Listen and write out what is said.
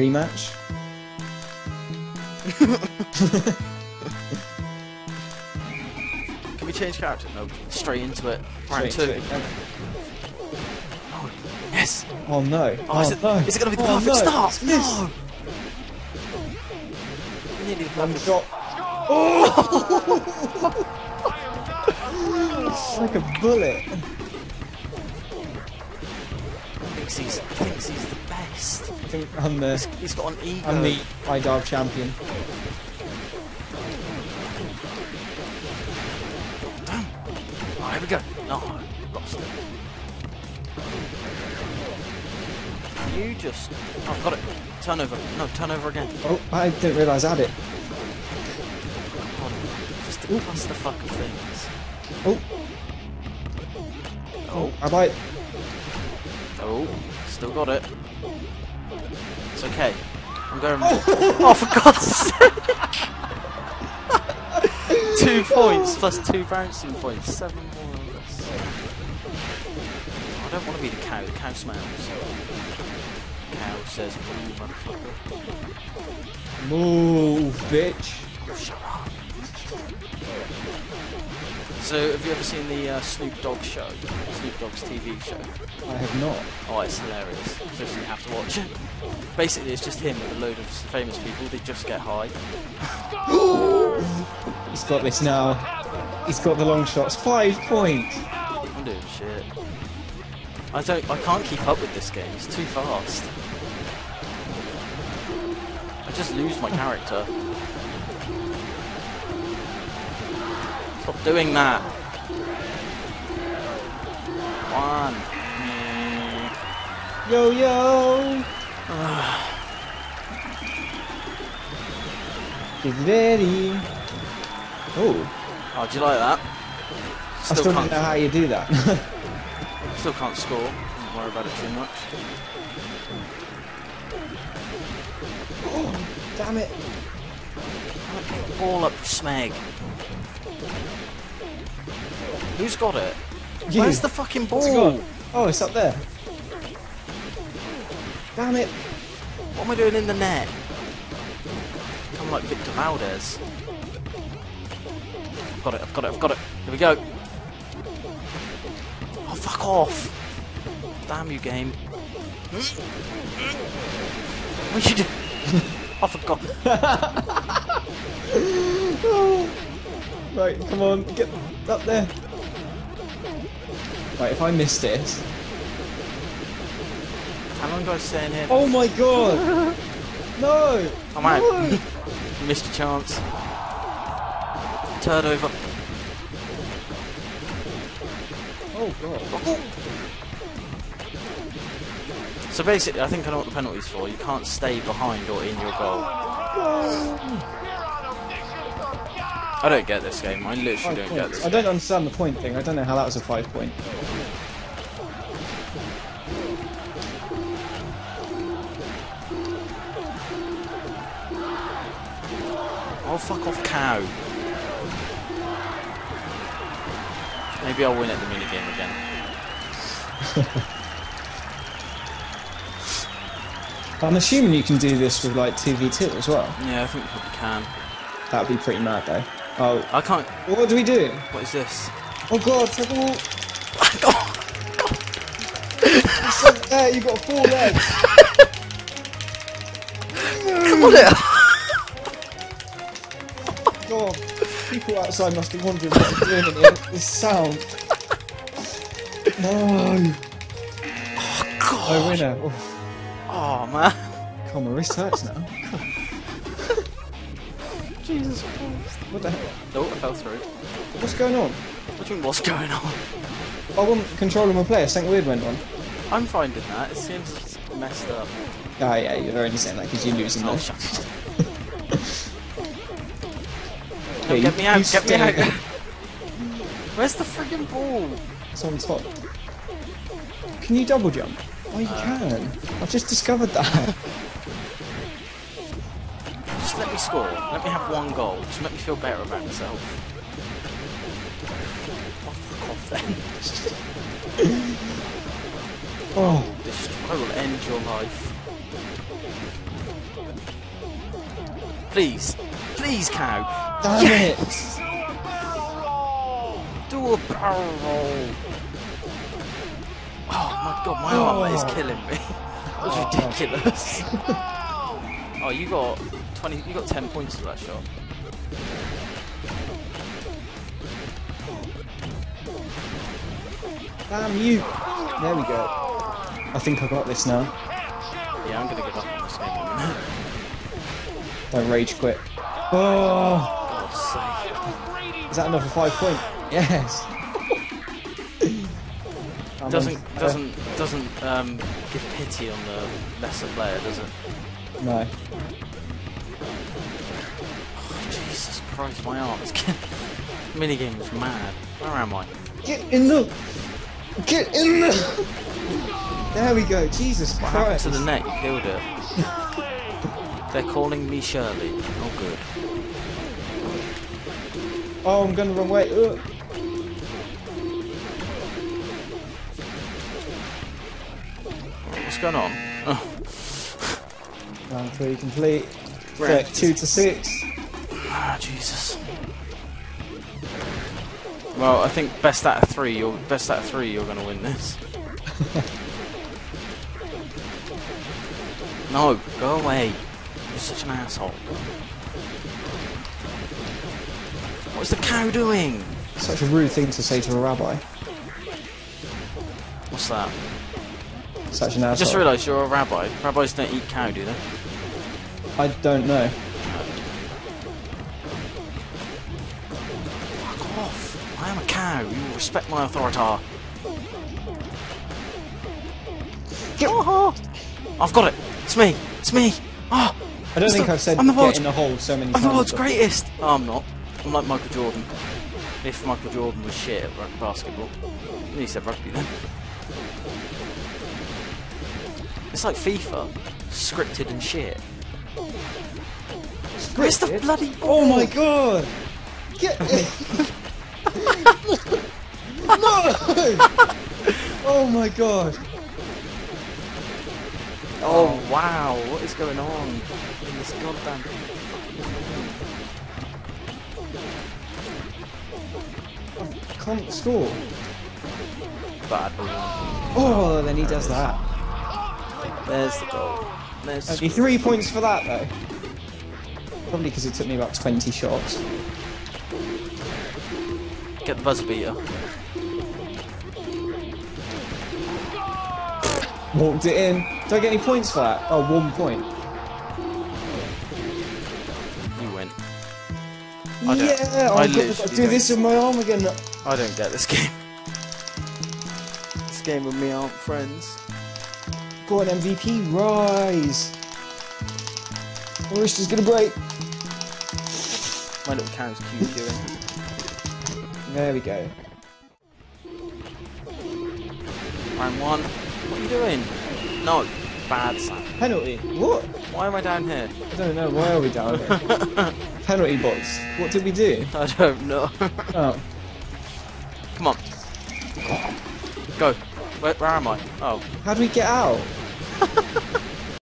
rematch. Can we change character? No, straight into it. Round 2. Oh, yes! Oh no! Oh, is it going to be the perfect start? Yes. No! One shot. Oh! It's like a bullet. Thinks he's the best. I think I'm the. He's got an ego. I'm the IDARB champion. Damn. Oh, here we go. No, I've lost it. You just. Oh, I've got it. Turnover. No, turnover again. Oh, I didn't realise I had it. Oh, just to pass the fucking things. Oh. Oh, I might. Oh, still got it. It's okay. I'm going. Oh, for God's sake! 2 points plus 2 bouncing points. 7 more of us. I don't want to be the cow. The cow smells. The cow says, "Move, motherfucker." Move, bitch. Oh, shut up. So, have you ever seen the Snoop Dogg show? Snoop Dogg's TV show? I have not. Oh, it's hilarious. So you have to watch it. Basically, it's just him with a load of famous people. They just get high. He's got this now. He's got the long shots. 5 points. I'm doing shit. I can't keep up with this game. It's too fast. I just lose my character. Stop doing that. One. Yo yo. Get ready. Oh, do you like that? I still don't know how you do that. Still can't score. Don't worry about it too much. Oh, damn it! Pick the ball up, Smeg. Who's got it? You. Where's the fucking ball? Oh, it's up there. Damn it. What am I doing in the net? I'm like Victor Valdez. I've got it, I've got it, I've got it. Here we go. Oh, fuck off. Damn you, game. What did you do? I forgot. Oh. Right, come on, get up there. Right, if I miss this... How long do I stay in here? Oh my god! No! I'm out. No. Missed a chance. Turn over. Oh god. Oh. So basically, I think I know what the penalty's for. You can't stay behind or in your goal. I don't get this game. I literally don't get this game. I don't understand the point thing. I don't know how that was a 5 point. Oh, fuck off, cow. Maybe I'll win at the minigame again. I'm assuming you can do this with, like, 2v2 as well. Yeah, I think you probably can. That'd be pretty mad, though. Oh, I can't. What do we do? What is this? Oh god, take all. Oh god. There, you got 4 legs. Come on there. God, people outside must be wondering what they're doing in here. This sound. No. Oh god. No winner. Oh, oh man. God, my wrist hurts now. Jesus Christ. What the hell? Oh, I fell through. What's going on? What do you mean, what's going on? I wasn't controlling my player, something weird went on. I'm finding that, it seems messed up. Ah, yeah, you're only saying that because you're losing now. Oh, shut up. No, get me out, get me out! Where's the friggin' ball? It's on top. Can you double jump? Oh, you can. I've just discovered that. Just let me score. Let me have 1 goal. Just make me feel better about myself. Oh, fuck off then. Oh. I will end your life. please. Please, cow. Damn yes! It! Do a barrel roll. Oh my god, my arm is killing me. That's ridiculous. Oh, you got 20. You got 10 points for that shot. Damn you! There we go. I think I got this now. Yeah, I'm gonna give up on this game. Don't rage quit. Oh! Is that another 5 point? Yes. doesn't give pity on the lesser player, does it? No. Oh, Jesus Christ, my arm is killing me. Minigame is mad. Where am I? Get in the. Get in the. There we go. Jesus Christ. What happened to the net? You killed it. They're calling me Shirley. Oh good. Oh, I'm going the wrong way. Ugh. What's going on? Oh. Round three complete. Right, 2 to 6. Ah, Jesus. Well, I think best out of three. You're best out of three. You're going to win this. No, go away. You're such an asshole. What's the cow doing? Such a rude thing to say to a rabbi. What's that? Such an asshole. I just realised you're a rabbi. Rabbis don't eat cow, do they? I don't know. Fuck off. I am a cow. You will respect my authority. I've got it. It's me. It's me. Oh, I don't think I've said get in the hole so many times. I'm the world's greatest. Oh, I'm not. I'm like Michael Jordan. If Michael Jordan was shit at basketball. He said rugby then. It's like FIFA. Scripted and shit. Scripted? Where's the bloody ball? Oh my god! Get it! No! Oh my god! Oh wow, what is going on in this goddamn... Can't score. Bad. Oh, then he does that. There's the goal. There's the 3 points for that though. Probably because it took me about 20 shots. Get the buzzer beater. Walked it in. Do I get any points for that? Oh, 1 point. You win. Yeah, I've got to do this with my arm again. I don't get this game. This game with me aren't friends. Go on, MVP, rise! My wrist is gonna break. My little cow's QQing. There we go. Round one. What are you doing? No, bad sign. Penalty. What? Why am I down here? I don't know. Why are we down here? Penalty box. What did we do? I don't know. Oh. Come on. Go. Where am I? Oh. How do we get out?